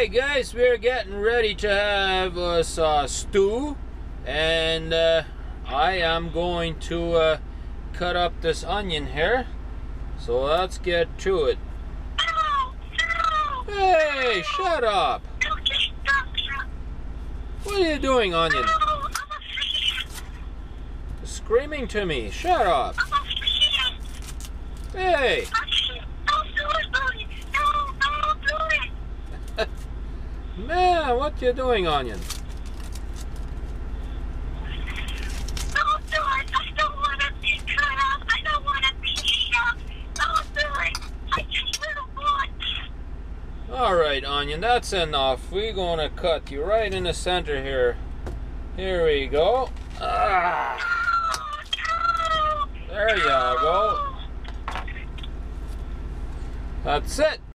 Okay guys, we're getting ready to have us stew, and I am going to cut up this onion here, so let's get to it. No. Hey, shut up. What are you doing, onion? Screaming to me, shut up. Hey. Man, what you doing, onion? Don't do it. I don't want to be cut up. I don't want to be shot. Don't do it. I just don't want. All right, onion, that's enough. We're gonna cut you right in the center here. Here we go. Ah. No, no, there you go. That's it.